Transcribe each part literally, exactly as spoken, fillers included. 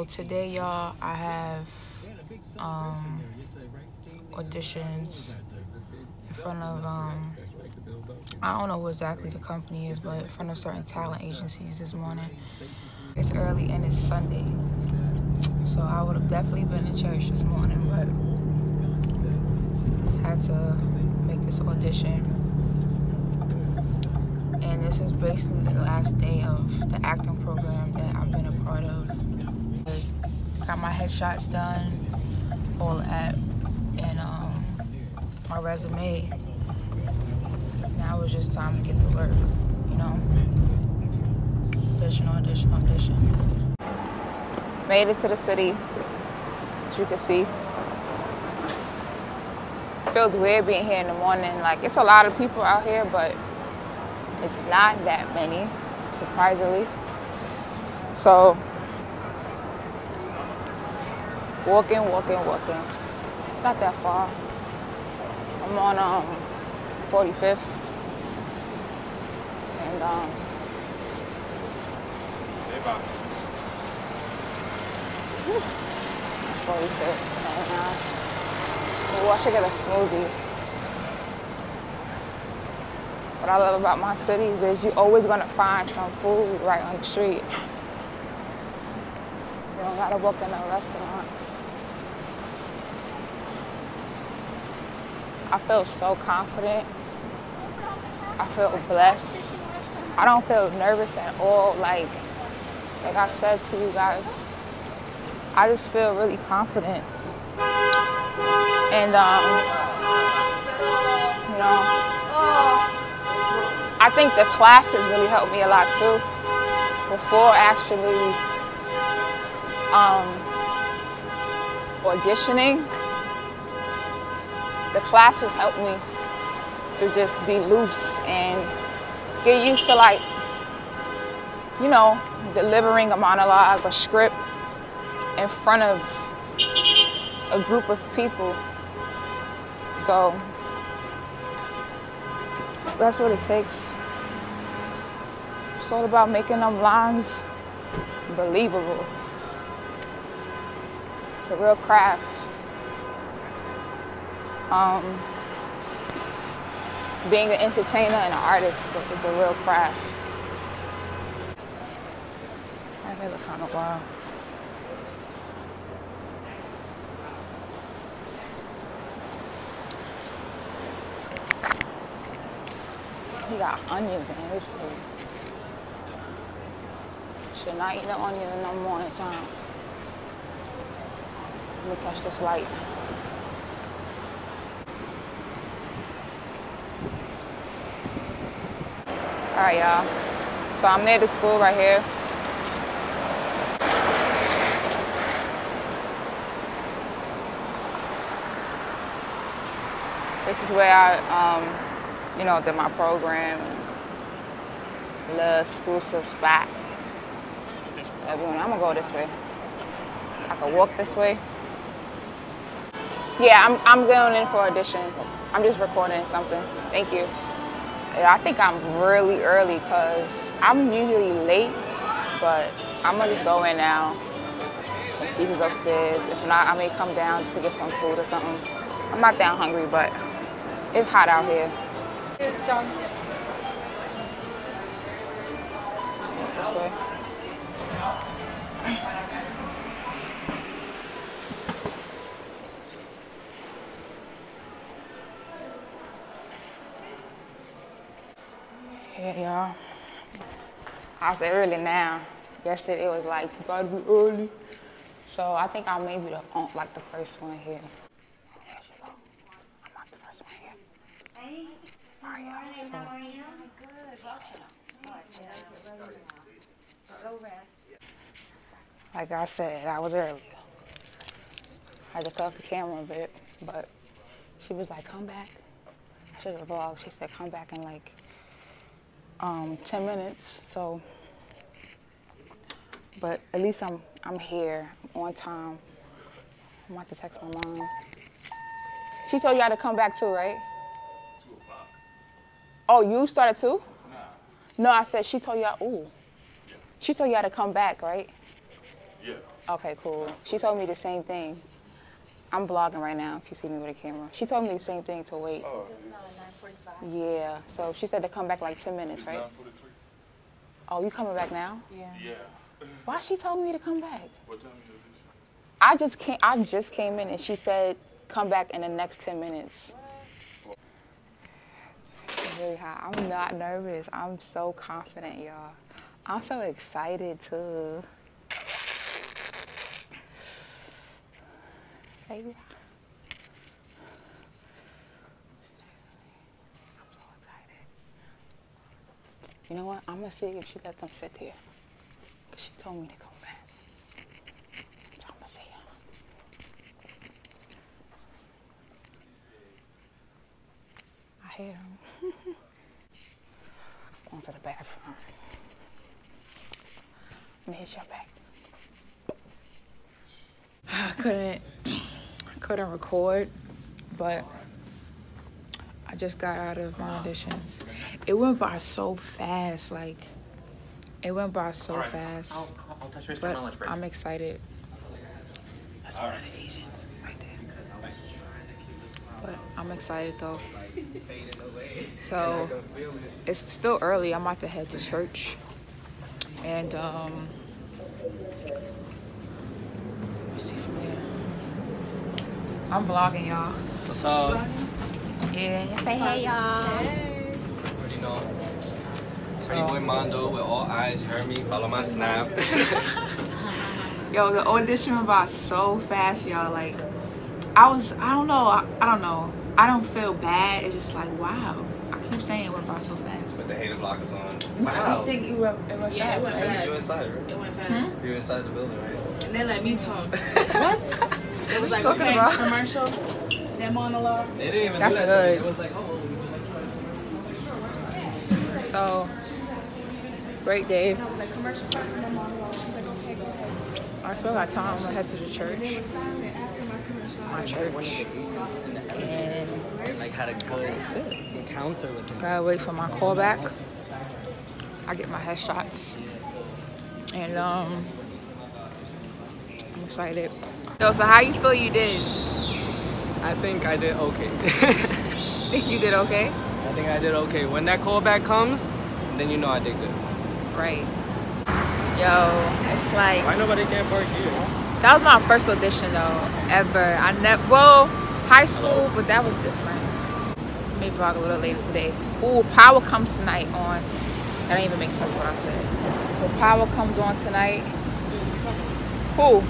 So today, y'all, I have um, auditions in front of, um, I don't know what exactly the company is, but in front of certain talent agencies this morning. It's early and it's Sunday, so I would have definitely been in church this morning, but had to make this audition. And this is basically the last day of the acting program that I've been a part of. Got my headshots done, all that, and um, my resume. Now it's just time to get to work, you know? Audition, audition, audition. Made it to the city, as you can see. It feels weird being here in the morning. Like, it's a lot of people out here, but it's not that many, surprisingly. So, walking, walking, walking. It's not that far. I'm on um, forty-fifth. And, um, forty-fifth right now. Ooh, I should get a smoothie. What I love about my cities is you're always gonna find some food right on the street. You don't gotta walk in a restaurant. I feel so confident. I feel blessed. I don't feel nervous at all. Like, like I said to you guys, I just feel really confident. And, um, you know, I think the classes really helped me a lot too. Before actually um, auditioning, the classes helped me to just be loose and get used to, like, you know, delivering a monologue or script in front of a group of people. So that's what it takes. It's all about making them lines believable. It's a real craft. Um, being an entertainer and an artist is a, is a real craft. I think it's kind of wild. He got onions in his food. Should not eat no onions in the morning time. Let me catch this light. All right, y'all. So I'm near the school right here. This is where I, um, you know, did my program, little exclusive spot. Everyone, I'm gonna go this way. So I can walk this way. Yeah, I'm, I'm going in for audition. I'm just recording something. Thank you. Yeah, I think I'm really early because I'm usually late, but I'm gonna just go in now and see who's upstairs. If not, I may come down just to get some food or something. I'm not that hungry, but it's hot out here. This way. Yeah, y'all. I said early now. Yesterday it was like you gotta be early, so I think I may be the like the first one here. I'm not the first one here. Hey. Good morning, how are you? Good. Go rest. Like I said, I was early. I had to cut the camera a bit, but she was like, come back. I should have vlogged. She said, come back in like um, ten minutes. So, but at least I'm, I'm here. I'm on time. I'm about to text my mom. She told you I had to come back too, right? Oh, you started too? No. No, I said she told y'all. Ooh. Yeah. She told y'all to come back, right? Yeah. Okay, cool. She told me the same thing. I'm blogging right now, if you see me with a camera. She told me the same thing to wait. Oh, it's nine forty-five. Yeah, so she said to come back like ten minutes, right? Oh, you coming back now? Yeah. Yeah. Why she told me to come back? What time is it? I just came, I just came in and she said, come back in the next ten minutes. What? It's really hot. I'm not nervous. I'm so confident, y'all. I'm so excited, too. Hey, I'm so excited. You know what? I'm gonna see if she let them sit there. Cause she told me to come back. So I'm gonna see her. I hear him. I'm going to the bathroom. I'm gonna hit your back. I couldn't. couldn't record, but I just got out of my auditions. It went by so fast, like, it went by so right. fast, I'll, I'll touch but lunch break. I'm excited. That's All one right. of the agents right there. But I'm excited, though. So, it's still early. I'm about to head to church, and um, let's see from there. I'm vlogging, y'all. What's up? Yeah. Say hey, y'all. Hey. You know, pretty boy Mondo with all eyes. You heard me? Follow my snap. Yo, the audition went by so fast, y'all. Like, I was, I don't know. I, I don't know. I don't feel bad. It's just like, wow. I keep saying it went by so fast. But the hater block is on. Wow. I don't think it went, it went yeah, fast. Yeah, it went fast. You inside, right? It went fast. Hmm? You inside the building, right? And they let me talk. What? It was like talking about commercial, that monologue. They didn't even That's do that good. It was like, oh. So, great day. No, like commercial first and then monologue. She was like, okay, go ahead. I still got time. I'm gonna head to the church. They were silent after my commercial. My church. And like had a good encounter with them. Gotta wait for my callback. I get my headshots, and um, I'm excited. Yo, so how you feel you did? I think I did okay. Think you did okay? I think I did okay. When that callback comes, then you know I did good. Right. Yo, it's like... Why nobody can't park here? That was my first audition though, ever. I never... Well, high school, but that was different. Let me vlog a little later today. Ooh, Power comes tonight on... That didn't even make sense what I said. But Power comes on tonight. Who?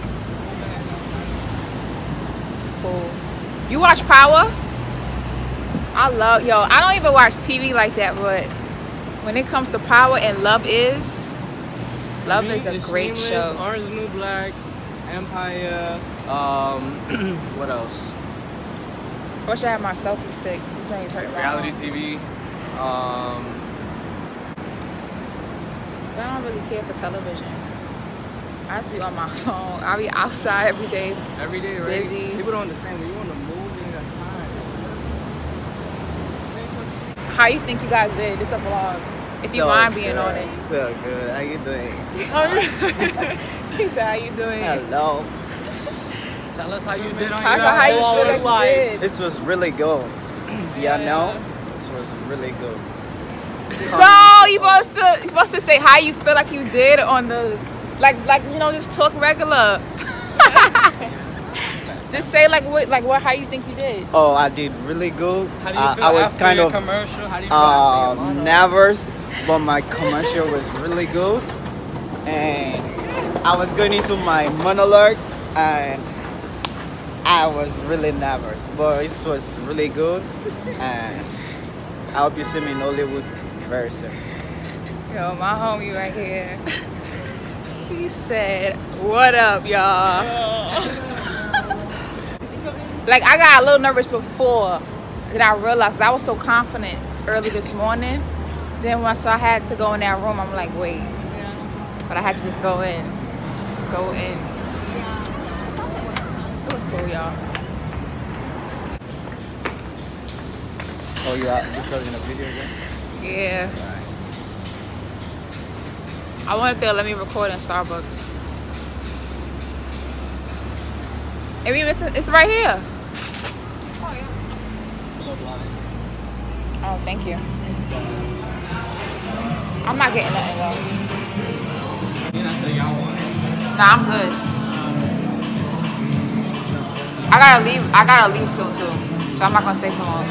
Cool. You watch Power? I love, yo, I don't even watch T V like that, but when it comes to Power and Love Is, Love me, is a great Shameless, show. Orange New Black, Empire, um, what else? I wish I had my selfie stick. This ain't hurt Reality T V. Um, but I don't really care for television. I used to be on my phone. I be outside every day. Every day, right? Busy. People don't understand. When you want to move, you ain't got time. How you think you guys did? This a vlog. If so you mind good. being on it. So good. How you doing? He said, how you doing? Hello. Tell us how you did on Talk your about how you feel like life. This was really good. Yeah, I know. This was really good. No, you supposed to, you supposed to say how you feel like you did on the... Like, like you know, just talk regular. Just say like what, like what, how you think you did. Oh, I did really good. How do you uh, feel I was after kind your of commercial? How do you feel uh, after your nervous, but my commercial was really good. And I was going into my monologue, and I was really nervous, but it was really good. And I hope you see me in Hollywood very soon. Yo, my homie right here. He said, what up, y'all? Like, I got a little nervous before. Then I realized I was so confident early this morning. Then once I had to go in that room, I'm like, wait. Yeah. But I had to just go in. Just go in. Yeah. It was cool, y'all. Oh, you're out recording a video again? Yeah. I wonder if they'll let me record in Starbucks. And we miss it, it's right here. Oh, yeah. Oh, thank you. I'm not getting nothing, though. Nah, I'm good. I gotta leave, I gotta leave soon, too. So I'm not gonna stay for long.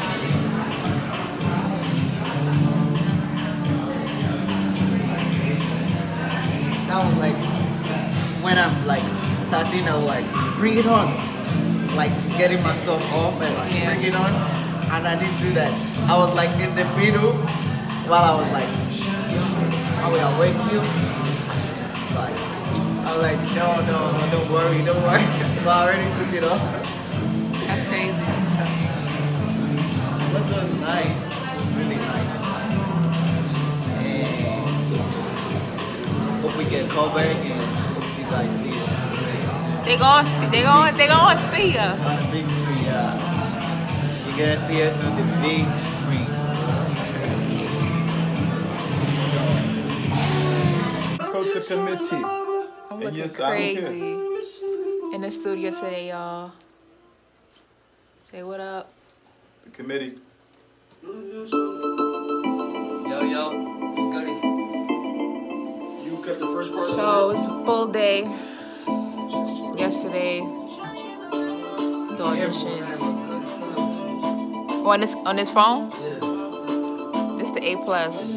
That was like, when I'm like starting to like bring it on, like getting my stuff off and like yeah. bring it on, and I didn't do that. I was like in the middle while I was like, I will awake you. Like, I was like, no, no, no, don't worry, don't worry. But I already took it off. That's crazy. This was nice. This was really nice. And hope we get called back and hope you guys see us. They gonna see, they gonna, they gonna see us. On the big screen, yeah. You're gonna see us on the big screen. Coach the committee. I'm looking yes, crazy I'm in the studio today, y'all. Say what up. The committee. Yo, yo, it's Goody. You cut the first part. So it's a full day. Yesterday, the auditions. Oh, on this on this phone? Yeah. This the A plus.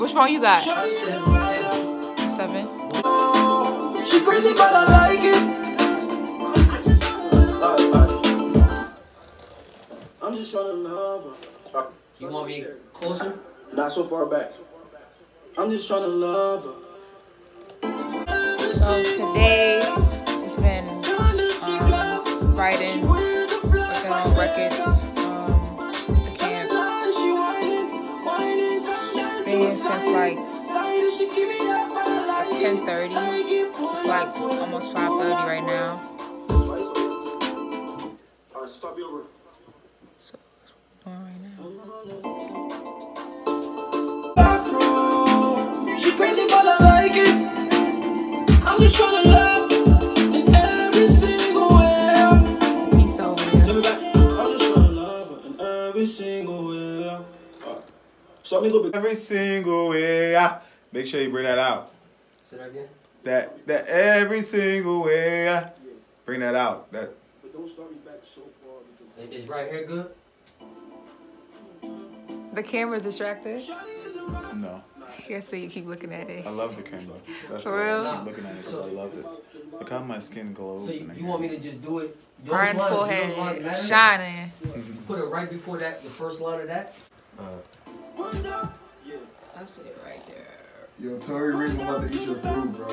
Which phone you got? Seven. She crazy, but I like it. I'm just trying to love her. You want me closer? Not so far back. I'm just trying to love her. So today, just been um, writing, working on records, um, I can't, been since like ten thirty, it's like almost five thirty right now. So, what's going on right now? She crazy but I like it. I'm just trying to love in every single way. He's so weird. I'm just trying to love in every single way. So I'm a little bit. Every single way. Make sure you bring that out. Say that again? That, that every single way. Yeah. Bring that out. That. But don't start me back so far because. Is right here good? The camera's distracted? No. Yeah, so you keep looking at it. I love the camera. That's for real? I'm looking at it because I love it. Look how my skin glows. So you, you want me to just do it? Right forehead, shining. Mm-hmm. Put it right before that, the first line of that. Uh, That's it right there. Yo, Tory Ream about to eat your food, bro.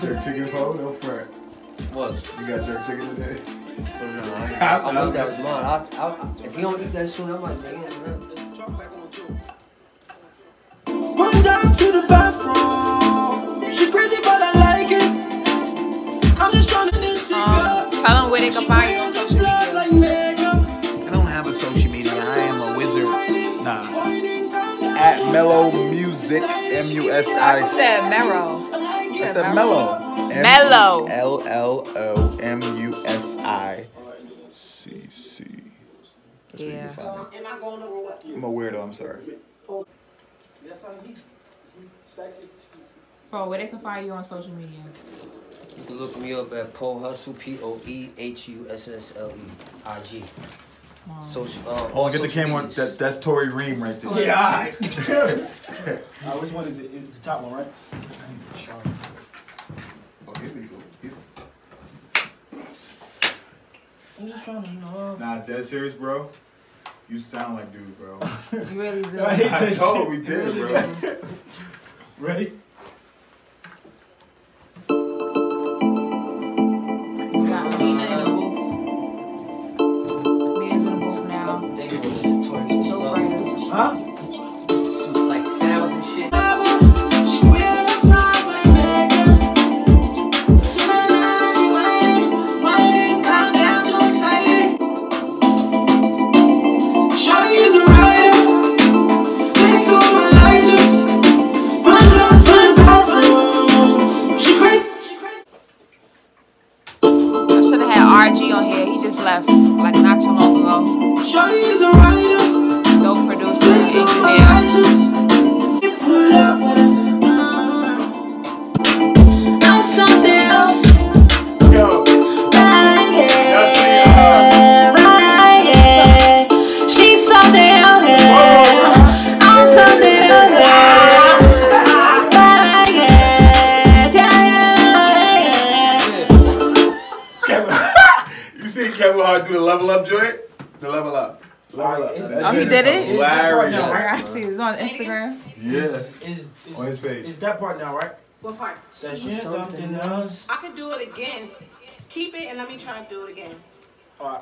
Jerk chicken pole, no front. What? You got jerk chicken today? I, I, I wish that was mine. I'll, I'll, if you don't eat that soon, I'm like, damn, man. One time to the bathroom. She crazy, but I like it. I'm just trying to do something. Um, tell them where they can find you on social media. I don't have a social media. I am a wizard. Nah. At Mellow Music, M U S I. I said Mellow. I said Mellow. Mellow. L L O M U S I C C. That's where you can find me. I'm a weirdo. I'm sorry. Bro, where they can find you on social media? You can look me up at Poe Hussle, P O E H U S S L E I G. Wow. Social, uh, oh, get the camera. That, that's Tory Ream right there. Yeah. uh, which one is it? It's the top one, right? Oh, here we go. Here. I'm just trying to know. Nah, dead serious, bro. You sound like dude, bro. You really do. I, I told we did, really bro. Do. Ready? We got Nina in the booth. Nina's in the booth now. Huh? Some like sounds and shit. like not too long ago. Shorty is a writer, dope producer, engineer. I'm something else. Yo. Do the level up joint? The level up. Level up. That oh, he did it? Hilarious. Now, right? I see it's on Instagram. Yeah. It's, it's, it's, on his page. It's that part now, right? What part? That shit. Something else. I could do it again. Keep it and let me try to do it again. All right.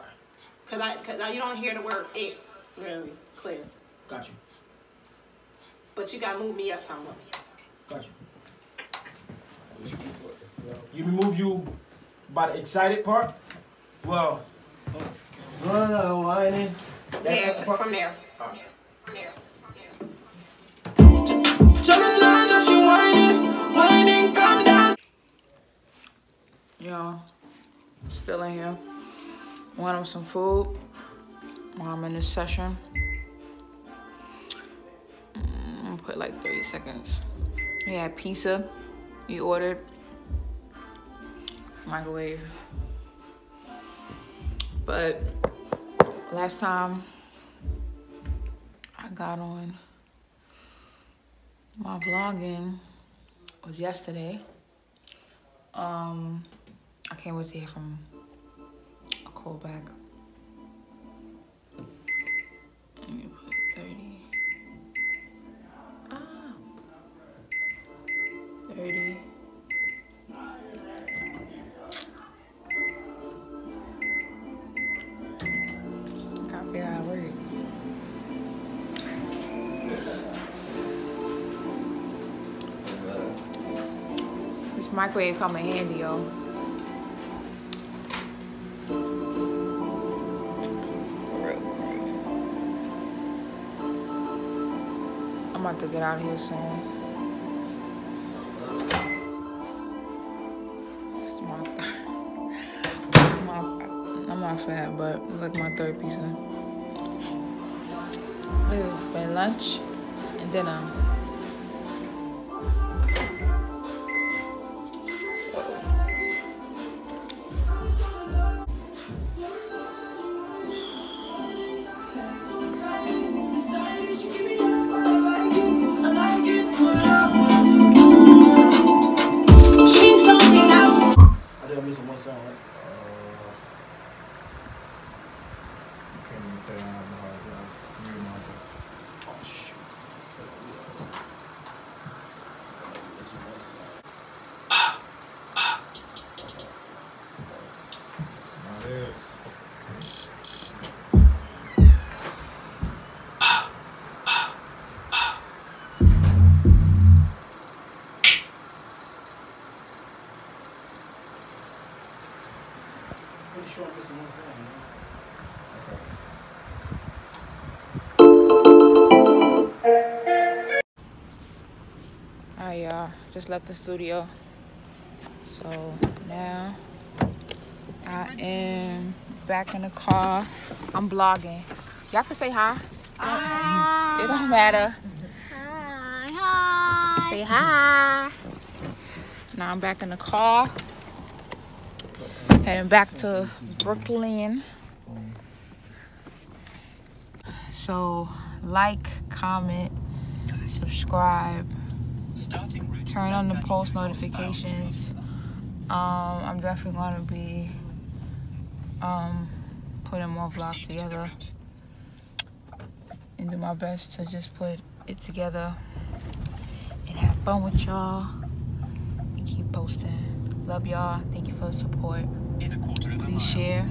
Because I, cause I, you don't hear the word it really clear. Got you. But you got to move me up somewhere. Got you. You moved you by the excited part? Well... Yeah, it's from there. From there. Y'all, still in here. Want them some food while I'm in this session. I'm gonna put like thirty seconds. We had pizza we ordered. Microwave. But last time I got on my vlogging was yesterday. Um, I can't wait to hear from a call back. Let me put thirty. Ah, thirty. Microwave come in handy, yo. I'm about to get out of here soon. It's my, my, I'm not fat, but it's like my third pizza. This has been lunch and dinner. Just left the studio, so now I am back in the car. I'm vlogging. Y'all can say hi. Hi. It don't matter. Hi. Hi. Say hi. Now I'm back in the car, heading back to Brooklyn. So like, comment, subscribe. Turn on the post notifications. Um, I'm definitely gonna be um, putting more vlogs together and do my best to just put it together and have fun with y'all and keep posting. Love y'all. Thank you for the support. Please share.